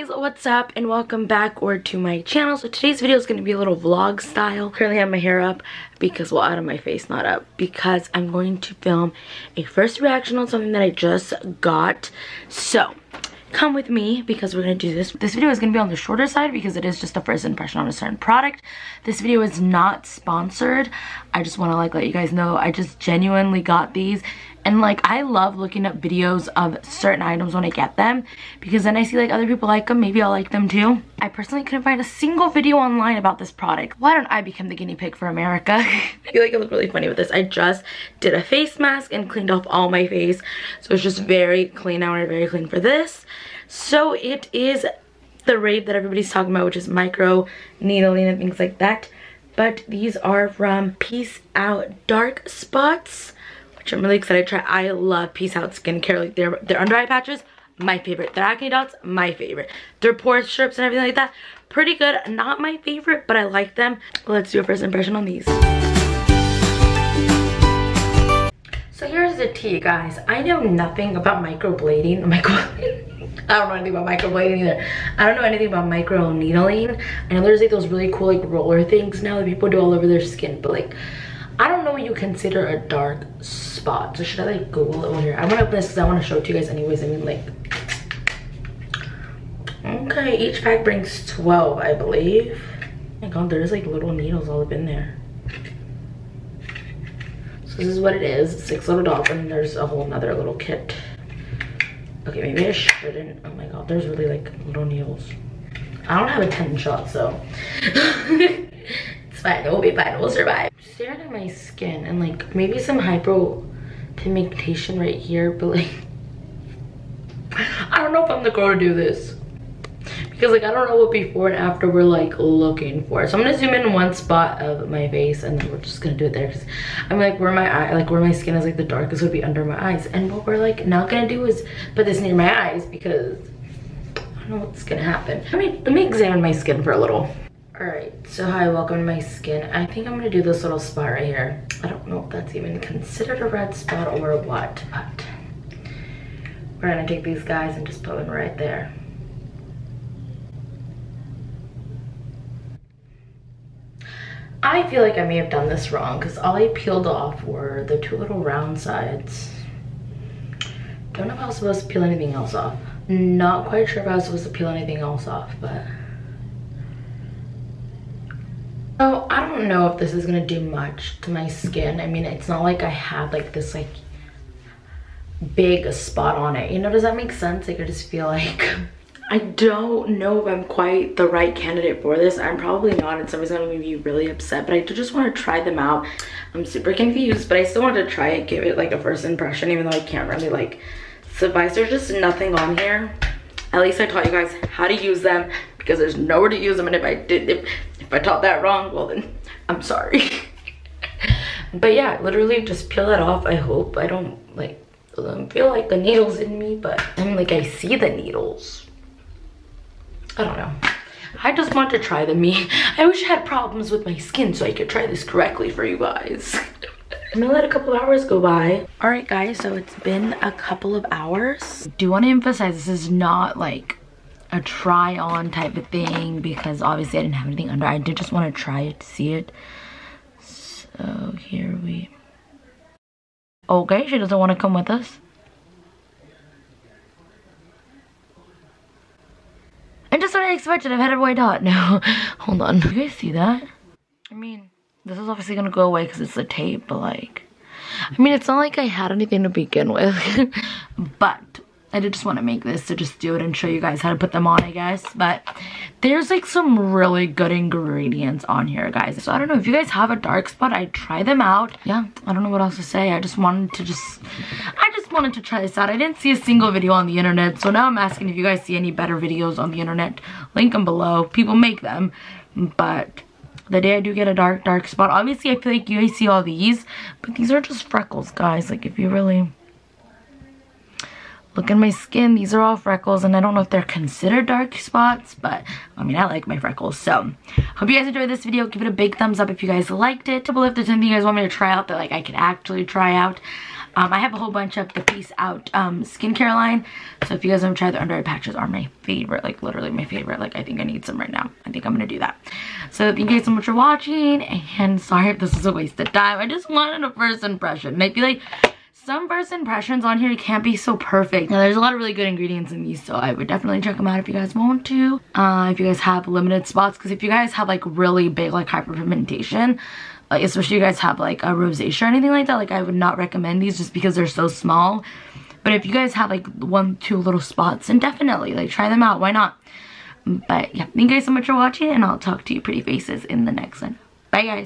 guys, what's up and welcome back or to my channel. So today's video is going to be a little vlog style. Currently I have my hair up because, well, out of my face, not up, because I'm going to film a first reaction on something that I just got. So come with me because we're going to do this. This video is going to be on the shorter side because it is just a first impression on a certain product. This video is not sponsored. I just want to let you guys know I just genuinely got these. And I love looking up videos of certain items when I get them, because then I see other people like them, maybe I'll like them too. I personally couldn't find a single video online about this product. Why don't I become the guinea pig for America? I feel like I look really funny with this. I just did a face mask and cleaned off all my face, so it's just very clean now and very clean for this. So it is the rave that everybody's talking about, which is micro needling and things like that. But these are from Peace Out Dark Spots. I'm really excited to try. I love Peace Out Skincare. Their under eye patches, my favorite. Their acne dots, my favorite. Their pore strips and everything like that, pretty good. Not my favorite, but I like them. Let's do a first impression on these. So here's the tea, guys. I know nothing about microblading. I don't know anything about microblading either. I don't know anything about micro needling. I know there's those really cool roller things now that people do all over their skin, but I don't know what you consider a dark spot. So should I Google it over here? I'm gonna open this because I want to show it to you guys anyways. Okay, each pack brings 12, I believe. Oh my god, there's little needles all up in there. So this is what it is, 6 little dots, and there's a whole another little kit. Okay, maybe I shouldn't. Oh my god, there's really little needles. I don't have a 10 shot, so. It's fine, it will be fine, we'll survive. Staring at my skin and maybe some hypopigmentation right here, but I don't know if I'm the girl to do this because I don't know what before and after we're looking for. So I'm gonna zoom in one spot of my face and then we're just gonna do it there. I'm where my eye, where my skin is the darkest would be under my eyes, and what we're not gonna do is put this near my eyes because I don't know what's gonna happen. Let me examine my skin for a little. Alright, so hi, welcome to my skin. I think I'm gonna do this little spot right here. I don't know if that's even considered a red spot or what, but we're gonna take these guys and just put them right there. I feel I may have done this wrong because all I peeled off were the 2 little round sides. Don't know if I was supposed to peel anything else off. Not quite sure if I was supposed to peel anything else off, but oh, I don't know if this is gonna do much to my skin. It's not I had this big spot on it. Does that make sense? I just feel I don't know if I'm quite the right candidate for this. I'm probably not, and somebody's gonna be really upset, but I just want to try them out. I'm super confused, but I still want to try it, give it a first impression, even though I can't really suffice. There's just nothing on here. At least I taught you guys how to use them because there's nowhere to use them, and if I taught that wrong, well then, I'm sorry. But yeah, literally just peel it off. I hope I don't feel the needles in me, but I see the needles. I don't know. I just want to try them. I wish I had problems with my skin so I could try this correctly for you guys. I'm gonna let a couple of hours go by. All right, guys, so it's been a couple of hours. I do want to emphasize this is not a try on type of thing because obviously I didn't have anything under. I did just want to try it to see it. So here we... Okay, she doesn't want to come with us. And just what I expected, I've had a white dot. No, hold on. You guys see that? This is obviously gonna go away because it's a tape, but it's not I had anything to begin with. But I did just want to make this to just do it and show you guys how to put them on, I guess. But there's some really good ingredients on here, guys. So I don't know if you guys have a dark spot, I try them out. Yeah, I don't know what else to say. I just wanted to try this out. I didn't see a single video on the internet, so now I'm asking if you guys see any better videos on the internet. Link them below. People make them, but the day I do get a dark spot, obviously I feel you guys see all these, but these are just freckles, guys. If you really look at my skin, these are all freckles, and I don't know if they're considered dark spots, but I like my freckles. So hope you guys enjoyed this video. Give it a big thumbs up if you guys liked it. Below if there's anything you guys want me to try out that I can actually try out. I have a whole bunch of the Peace Out skincare line, so if you guys haven't tried, the under eye patches are my favorite, like literally my favorite. Like I think I need some right now. I think I'm gonna do that. So thank you guys so much for watching, and sorry if this is a waste of time. I just wanted a first impression, and I feel like some first impressions on here can't be so perfect. Now, there's a lot of really good ingredients in these, so I would definitely check them out if you guys want to. If you guys have limited spots, because if you guys have like really big like hyperpigmentation, like especially if you guys have like a rosacea or anything like that, like I would not recommend these just because they're so small. But if you guys have like 1-2 little spots, then definitely like try them out. Why not? But yeah, thank you guys so much for watching, and I'll talk to you pretty faces in the next one. Bye guys.